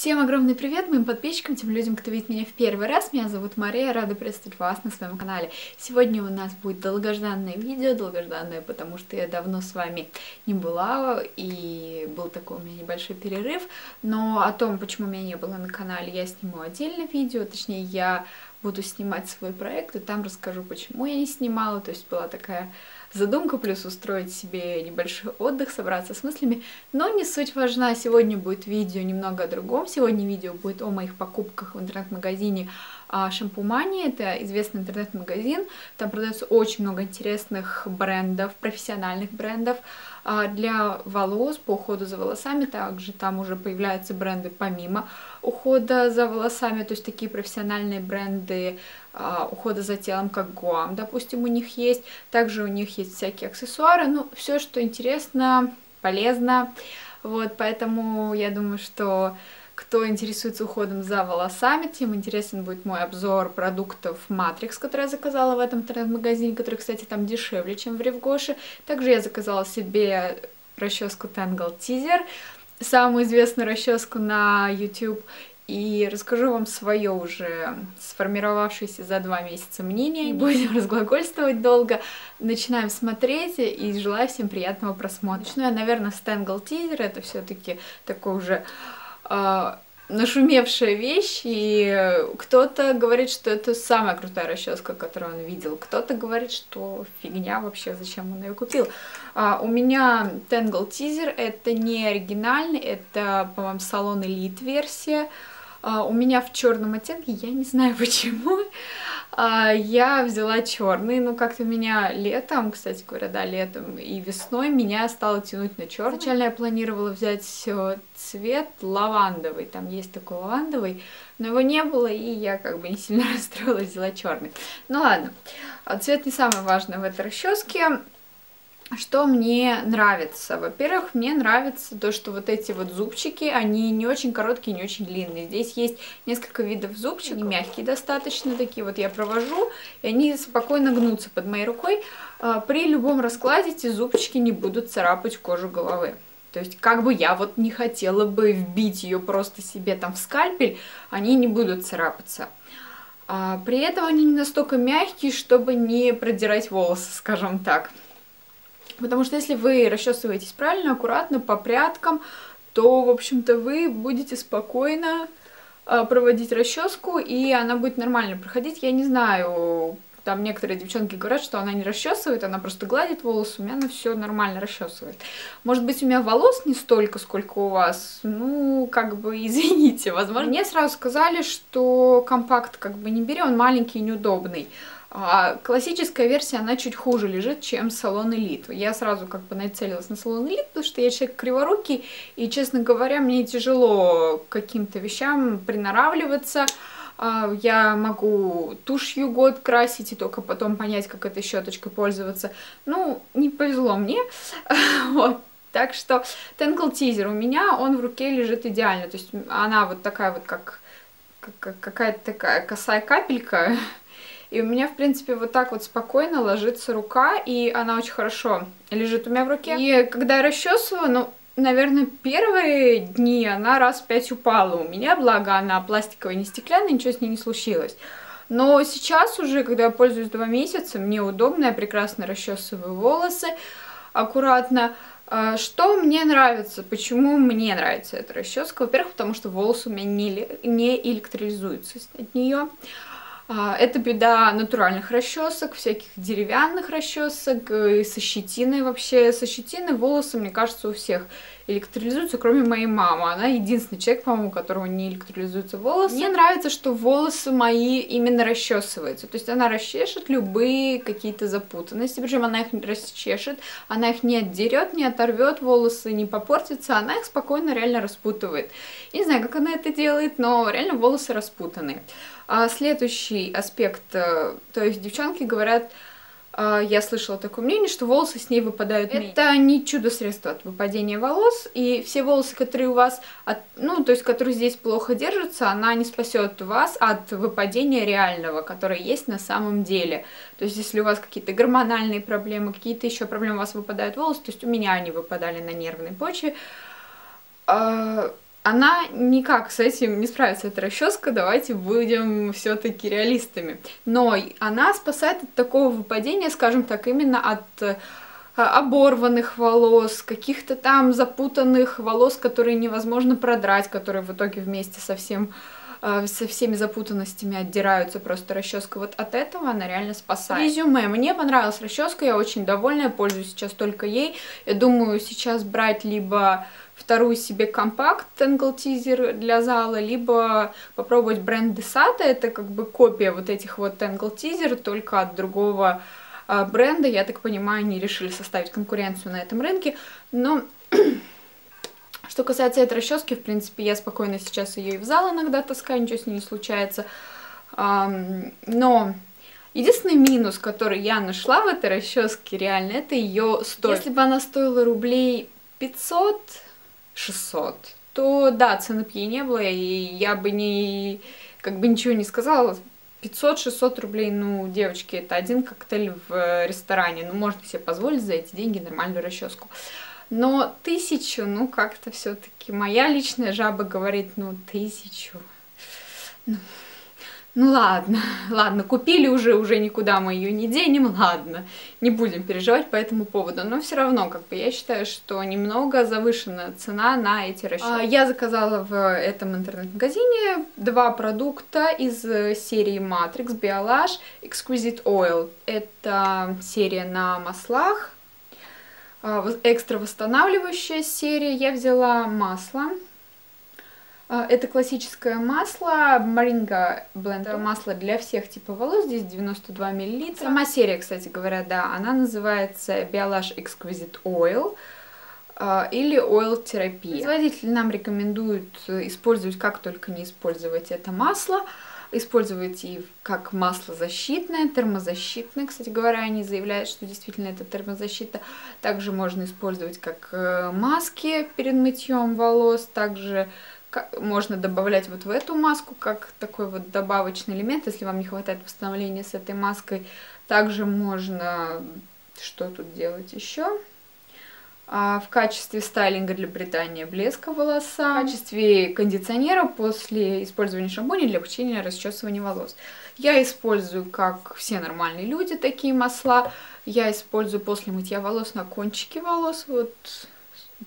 Всем огромный привет моим подписчикам, тем людям, кто видит меня в первый раз. Меня зовут Мария, рада приветствовать вас на своем канале. Сегодня у нас будет долгожданное видео, долгожданное, потому что я давно с вами не была, и был такой у меня небольшой перерыв. Но о том, почему меня не было на канале, я сниму отдельное видео, точнее, я буду снимать свой проект, и там расскажу, почему я не снимала, то есть была такая задумка, плюс устроить себе небольшой отдых, собраться с мыслями, но не суть важна, сегодня будет видео немного о другом, сегодня видео будет о моих покупках в интернет-магазине Шампумания, это известный интернет-магазин, там продается очень много интересных брендов, профессиональных брендов для волос, по уходу за волосами, также там уже появляются бренды помимо ухода за волосами, то есть такие профессиональные бренды ухода за телом, как Гуам, допустим, у них есть, также у них есть всякие аксессуары, ну, все, что интересно, полезно, вот, поэтому я думаю, что кто интересуется уходом за волосами, тем интересен будет мой обзор продуктов Matrix, который я заказала в этом интернет-магазине, который, кстати, там дешевле, чем в Ривгоше. Также я заказала себе расческу Tangle Teezer, самую известную расческу на YouTube. И расскажу вам свое уже сформировавшееся за 2 месяца мнение. Не будем разглагольствовать долго. Начинаем смотреть и желаю всем приятного просмотра. Начну я, наверное, с Tangle Teezer. Это все-таки такой уже нашумевшая вещь, и кто-то говорит, что это самая крутая расческа, которую он видел, кто-то говорит, что фигня вообще, зачем он ее купил. У меня Tangle Teezer, это не оригинальный, это, по-моему, салон Elite версия. У меня в черном оттенке, я не знаю почему, я взяла черный, но как-то меня летом, кстати говоря, да, летом и весной меня стало тянуть на черный. Изначально я планировала взять цвет лавандовый, там есть такой лавандовый, но его не было, и я как бы не сильно расстроилась, взяла черный. Ну ладно, цвет не самое важное в этой расческе. Что мне нравится? Во-первых, мне нравится то, что вот эти вот зубчики, они не очень короткие, не очень длинные. Здесь есть несколько видов зубчиков, они мягкие достаточно, такие вот я провожу, и они спокойно гнутся под моей рукой. При любом раскладе эти зубчики не будут царапать кожу головы. То есть, как бы я вот не хотела бы вбить ее просто себе там в скальпель, они не будут царапаться. При этом они не настолько мягкие, чтобы не продирать волосы, скажем так. Потому что если вы расчесываетесь правильно, аккуратно, по прядкам, то, в общем-то, вы будете спокойно проводить расческу, и она будет нормально проходить. Я не знаю, там некоторые девчонки говорят, что она не расчесывает, она просто гладит волосы, у меня она все нормально расчесывает. Может быть, у меня волос не столько, сколько у вас, ну, как бы, извините, возможно. Мне сразу сказали, что компакт как бы не бери, он маленький и неудобный. Классическая версия, она чуть хуже лежит, чем салон Elite. Я сразу как бы нацелилась на салон Elite, потому что я человек криворукий, и, честно говоря, мне тяжело к каким-то вещам приноравливаться. Я могу тушью год красить и только потом понять, как этой щеточкой пользоваться. Ну, не повезло мне. Вот. Так что Tangle Teezer у меня, он в руке лежит идеально. То есть она вот такая вот, как какая-то такая косая капелька. И у меня, в принципе, вот так вот спокойно ложится рука, и она очень хорошо лежит у меня в руке. И когда я расчесываю, ну, наверное, первые дни она раз 5 упала у меня, благо она пластиковая, не стеклянная, ничего с ней не случилось. Но сейчас уже, когда я пользуюсь 2 месяца, мне удобно, я прекрасно расчесываю волосы аккуратно. Что мне нравится, почему мне нравится эта расческа? Во-первых, потому что волосы у меня не электролизуются от нее. Это беда натуральных расчесок, всяких деревянных расчесок, и со щетиной вообще. Со щетиной волосы, мне кажется, у всех электролизуются, кроме моей мамы. Она единственный человек, по-моему, у которого не электролизуются волосы. Мне нравится, что волосы мои именно расчесываются. То есть она расчешет любые какие-то запутанности. Причем она их расчешет, она их не отдерет, не оторвет, волосы не попортятся. Она их спокойно реально распутывает. Я не знаю, как она это делает, но реально волосы распутаны. Следующий аспект, то есть девчонки говорят, я слышала такое мнение, что волосы с ней выпадают. Это не чудо-средство от выпадения волос, и все волосы, которые у вас, ну, то есть, которые здесь плохо держатся, она не спасет вас от выпадения реального, которое есть на самом деле. То есть, если у вас какие-то гормональные проблемы, какие-то еще проблемы, у вас выпадают волосы, то есть у меня они выпадали на нервной почве, Она никак с этим не справится, эта расческа, давайте будем все-таки реалистами. Но она спасает от такого выпадения, скажем так, именно от оборванных волос, каких-то там запутанных волос, которые невозможно продрать, которые в итоге вместе со всеми запутанностями отдираются просто расческа. Вот от этого она реально спасает. Резюме. Мне понравилась расческа, я очень довольна, я пользуюсь сейчас только ей. Я думаю сейчас брать либо вторую себе компакт Tangle Teezer для зала, либо попробовать бренд Desata, это как бы копия вот этих вот Tangle Teezer, только от другого бренда. Я так понимаю, они решили составить конкуренцию на этом рынке, но... Что касается этой расчески, в принципе, я спокойно сейчас ее и в зал иногда таскаю, ничего с ней не случается. Но единственный минус, который я нашла в этой расческе, реально, это ее стоимость. Если бы она стоила рублей 500-600, то да, цены бы ей не было, и я бы не, как бы ничего не сказала. 500-600 рублей, ну, девочки, это один коктейль в ресторане, ну, можно себе позволить за эти деньги нормальную расческу. Но 1000, ну, как-то все-таки моя личная жаба говорит, ну, 1000. Ну, ладно, ладно, купили уже никуда мы ее не денем, ладно. Не будем переживать по этому поводу. Но все равно, как бы, я считаю, что немного завышена цена на эти расчески. Я заказала в этом интернет-магазине 2 продукта из серии Matrix, Biolage, Exquisite Oil. Это серия на маслах. Экстра восстанавливающая серия. Я взяла масло. Это классическое масло Maringa Blender. Масло для всех типов волос. Здесь 92 мл. Сама серия, кстати говоря, да, она называется Biolage Exquisite Oil или Oil Therapy. Производитель нам рекомендует использовать, как только не использовать это масло. Использовать и как масло защитное, термозащитное. Кстати говоря, они заявляют, что действительно это термозащита. Также можно использовать как маски перед мытьем волос. Также можно добавлять вот в эту маску, как такой вот добавочный элемент, если вам не хватает восстановления с этой маской. Также можно... Что тут делать еще? В качестве стайлинга для придания блеска волоса, в качестве кондиционера после использования шампуня для облегчения расчесывания волос. Я использую, как все нормальные люди, такие масла. Я использую после мытья волос на кончике волос. Вот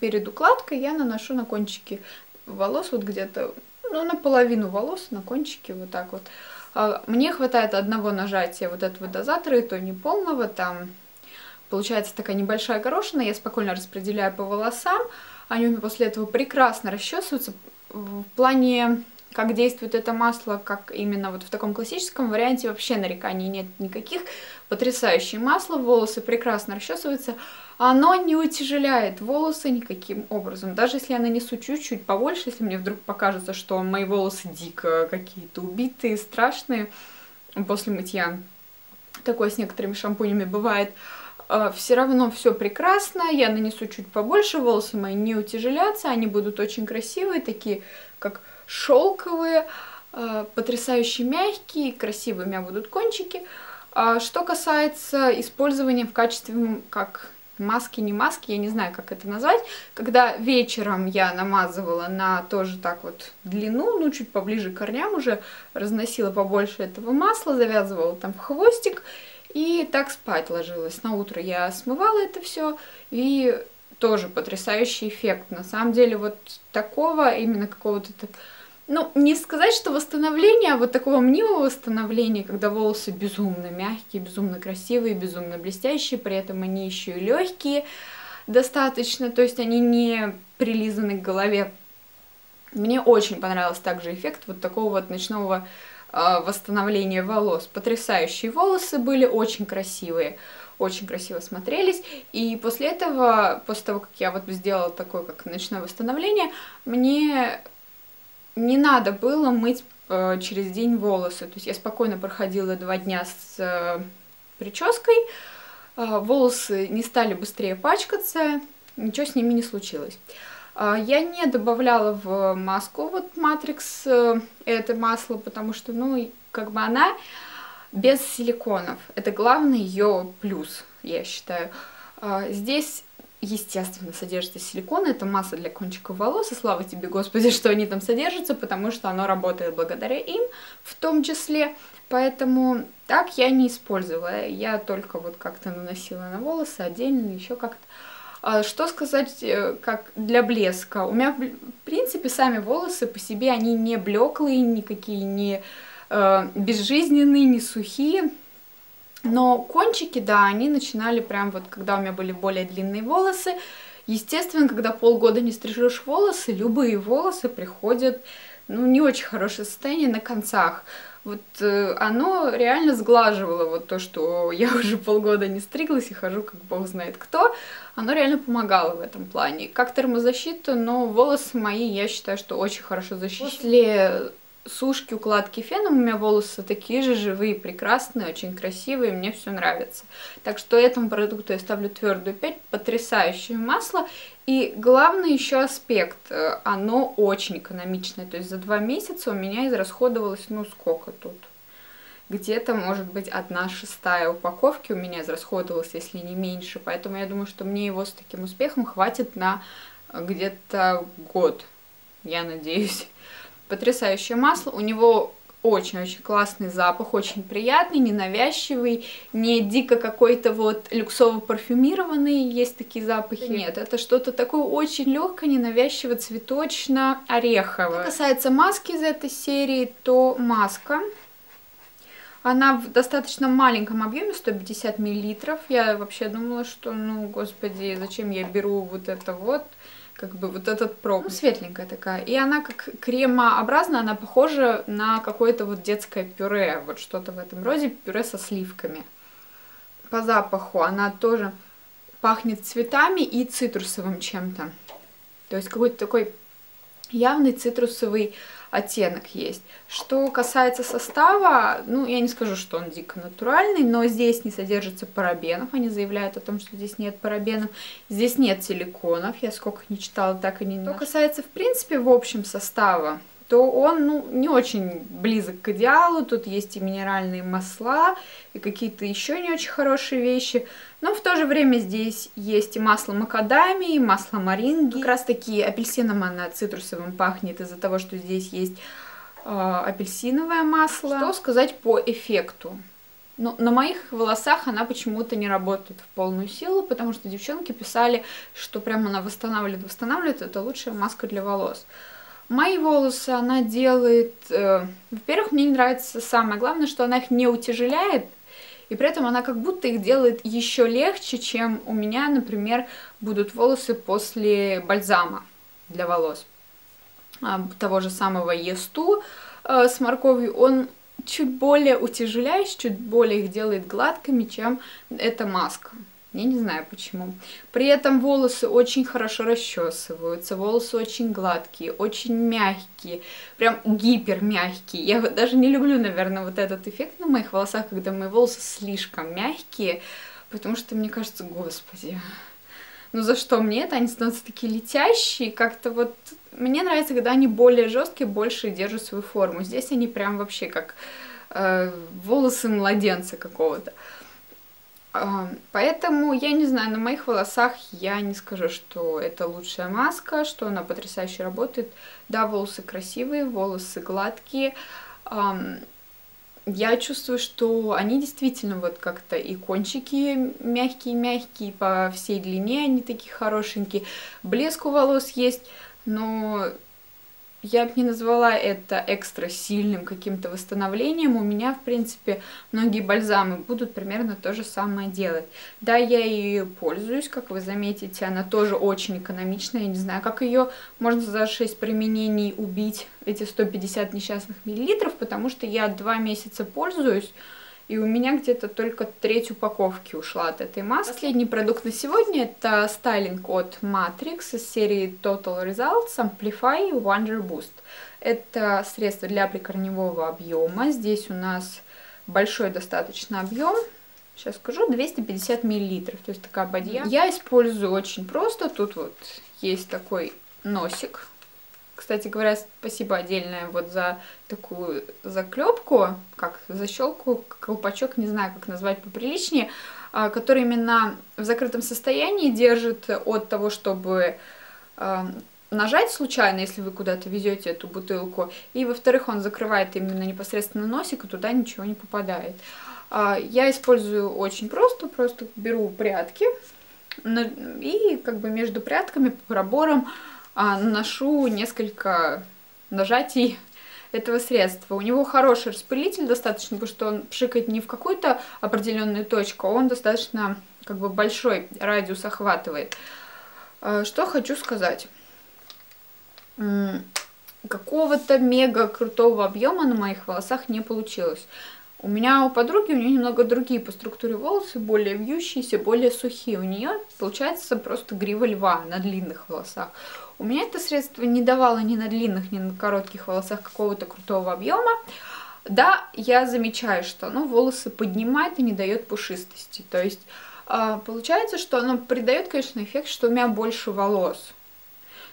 перед укладкой я наношу на кончики волос, вот где-то, ну, на половину волос, на кончики, вот так вот. Мне хватает одного нажатия вот этого дозатора, и то неполного, там... Получается такая небольшая горошина, я спокойно распределяю по волосам, они после этого прекрасно расчесываются. В плане, как действует это масло, как именно вот в таком классическом варианте, вообще нареканий нет никаких. Потрясающее масло, волосы прекрасно расчесываются, оно не утяжеляет волосы никаким образом. Даже если я нанесу чуть-чуть побольше, если мне вдруг покажется, что мои волосы дико какие-то убитые, страшные, после мытья, такое с некоторыми шампунями бывает, все равно все прекрасно, я нанесу чуть побольше, волосы мои не утяжелятся, они будут очень красивые, такие как шелковые, потрясающе мягкие, красивые у меня будут кончики. Что касается использования в качестве как маски, не маски, я не знаю, как это назвать, когда вечером я намазывала на тоже так вот длину, ну чуть поближе к корням уже, разносила побольше этого масла, завязывала там в хвостик, и так спать ложилась. На утро я смывала это все, и тоже потрясающий эффект. На самом деле вот такого, именно какого-то, ну, не сказать, что восстановления, а вот такого мнимого восстановления, когда волосы безумно мягкие, безумно красивые, безумно блестящие, при этом они еще и легкие достаточно, то есть они не прилизаны к голове. Мне очень понравился также эффект вот такого вот ночного восстановление волос. Потрясающие волосы были, очень красиво смотрелись. И после этого, после того, как я вот сделала такое, как ночное восстановление, мне не надо было мыть через день волосы. То есть я спокойно проходила 2 дня с прической, волосы не стали быстрее пачкаться, ничего с ними не случилось. Я не добавляла в маску вот Matrix это масло, потому что, ну, как бы она без силиконов. Это главный ее плюс, я считаю. Здесь естественно, содержится силикон. Это масса для кончиков волос. И слава тебе, Господи, что они там содержатся, потому что оно работает благодаря им в том числе. Поэтому так я не использовала. Я только вот как-то наносила на волосы отдельно, еще как-то. Что сказать, как для блеска? У меня, в принципе, сами волосы по себе, они не блеклые, никакие не безжизненные, не сухие. Но кончики, да, они начинали прям вот, когда у меня были более длинные волосы. Естественно, когда полгода не стрижешь волосы, любые волосы приходят, ну, не очень хорошее состояние на концах. Вот оно реально сглаживало вот то, что я уже полгода не стриглась и хожу, как бог знает кто. Оно реально помогало в этом плане. Как термозащита, но волосы мои, я считаю, что очень хорошо защищены. После сушки, укладки феном у меня волосы такие же живые, прекрасные, очень красивые, мне все нравится. Так что этому продукту я ставлю твердую 5, потрясающее масло. И главный еще аспект, оно очень экономичное, то есть за 2 месяца у меня израсходовалось, ну сколько тут, где-то может быть 1/6 упаковки у меня израсходовалось, если не меньше, поэтому я думаю, что мне его с таким успехом хватит на где-то год, я надеюсь. Потрясающее масло, у него очень-очень классный запах, очень приятный, ненавязчивый, не дико какой-то вот люксово-парфюмированный, есть такие запахи. Нет, это что-то такое очень легкое, ненавязчиво, цветочно-ореховое. Что касается маски из этой серии, то маска, она в достаточно маленьком объеме, 150 мл. Я вообще думала, что, ну, господи, зачем я беру вот это вот, как бы вот этот пробник. Ну, светленькая такая. И она как кремообразная, она похожа на какое-то вот детское пюре. Вот что-то в этом роде, пюре со сливками. По запаху она тоже пахнет цветами и цитрусовым чем-то. То есть какой-то такой явный цитрусовый оттенок есть. Что касается состава, ну, я не скажу, что он дико натуральный, но здесь не содержится парабенов. Они заявляют о том, что здесь нет парабенов. Здесь нет силиконов. Я сколько не читала, так и не нашла. Что касается, в принципе, в общем состава, то он, ну, не очень близок к идеалу. Тут есть и минеральные масла, и какие-то еще не очень хорошие вещи. Но в то же время здесь есть и масло макадамии, и масло маринги. Как раз таки апельсином она цитрусовым пахнет из-за того, что здесь есть апельсиновое масло. Что сказать по эффекту? Но на моих волосах она почему-то не работает в полную силу, потому что девчонки писали, что прям она восстанавливает, это лучшая маска для волос. Мои волосы она делает... во-первых, мне нравится самое главное, что она их не утяжеляет, и при этом она как будто их делает еще легче, чем у меня, например, будут волосы после бальзама для волос. Того же самого ЕСТУ с морковью. Он чуть более утяжеляющий, чуть более их делает гладкими, чем эта маска. Я не знаю почему. При этом волосы очень хорошо расчесываются, волосы очень гладкие, очень мягкие, прям гипермягкие. Я вот даже не люблю, наверное, вот этот эффект на моих волосах, когда мои волосы слишком мягкие, потому что мне кажется, господи, ну за что мне это? Они становятся такие летящие, как-то вот... Мне нравится, когда они более жесткие, больше держат свою форму. Здесь они прям вообще как волосы младенца какого-то. Поэтому, я не знаю, на моих волосах я не скажу, что это лучшая маска, что она потрясающе работает. Да, волосы красивые, волосы гладкие. Я чувствую, что они действительно вот как-то и кончики мягкие-мягкие, по всей длине они такие хорошенькие. Блеск у волос есть, но... Я бы не назвала это экстра сильным каким-то восстановлением. У меня, в принципе, многие бальзамы будут примерно то же самое делать. Да, я ее пользуюсь, как вы заметите, она тоже очень экономичная. Я не знаю, как ее можно за 6 применений убить, эти 150 несчастных миллилитров, потому что я 2 месяца пользуюсь, и у меня где-то только 1/3 упаковки ушла от этой маски. Последний продукт на сегодня — это стайлинг от Matrix из серии Total Results Amplify Wonder Boost. Это средство для прикорневого объема. Здесь у нас большой достаточно объем. Сейчас скажу, 250 мл. То есть такая бадья. Я использую очень просто. Тут вот есть такой носик, Кстати говоря, спасибо отдельное вот за такую заклепку, как защелку, колпачок, не знаю, как назвать поприличнее, который именно в закрытом состоянии держит от того, чтобы нажать случайно, если вы куда-то везете эту бутылку. И, во-вторых, он закрывает именно непосредственно носик, и туда ничего не попадает. Я использую очень просто, беру прядки и как бы между прядками по проборам наношу несколько нажатий этого средства. У него хороший распылитель достаточно, потому что он пшикает не в какую-то определенную точку, он достаточно как бы большой радиус охватывает. Что хочу сказать. Какого-то мега крутого объема на моих волосах не получилось. У меня у подруги, у нее немного другие по структуре волосы, более вьющиеся, более сухие. У нее получается просто грива льва на длинных волосах. У меня это средство не давало ни на длинных, ни на коротких волосах какого-то крутого объема. Да, я замечаю, что оно волосы поднимает и не дает пушистости. То есть получается, что оно придает, конечно, эффект, что у меня больше волос.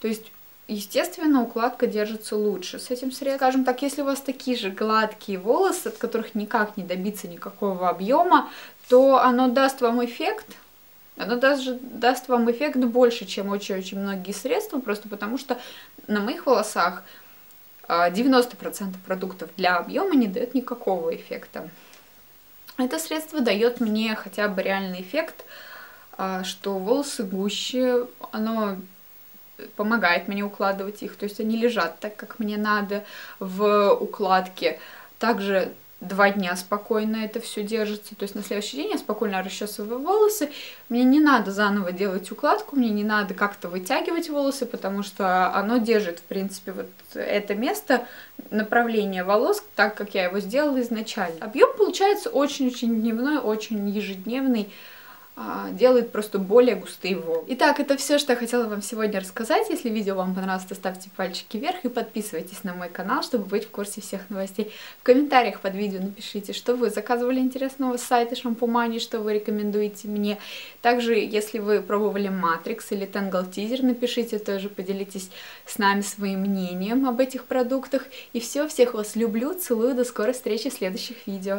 То есть, естественно, укладка держится лучше с этим средством. Скажем так, если у вас такие же гладкие волосы, от которых никак не добиться никакого объема, то оно даст вам эффект. Оно даже даст вам эффект больше, чем очень-очень многие средства, просто потому что на моих волосах 90% продуктов для объема не дает никакого эффекта. Это средство дает мне хотя бы реальный эффект, что волосы гуще, оно помогает мне укладывать их, то есть они лежат так, как мне надо в укладке. Также 2 дня спокойно это все держится, то есть на следующий день я спокойно расчесываю волосы, мне не надо заново делать укладку, мне не надо как-то вытягивать волосы, потому что оно держит, в принципе, вот это место, направление волос, так как я его сделала изначально. Объем получается очень-очень дневной, очень ежедневный, делает просто более густые волны. Итак, это все, что я хотела вам сегодня рассказать. Если видео вам понравилось, то ставьте пальчики вверх и подписывайтесь на мой канал, чтобы быть в курсе всех новостей. В комментариях под видео напишите, что вы заказывали интересного с сайта Shampoomania, что вы рекомендуете мне. Также, если вы пробовали Matrix или Tangle Teezer, напишите тоже, поделитесь с нами своим мнением об этих продуктах. И все, всех вас люблю, целую, до скорой встречи в следующих видео.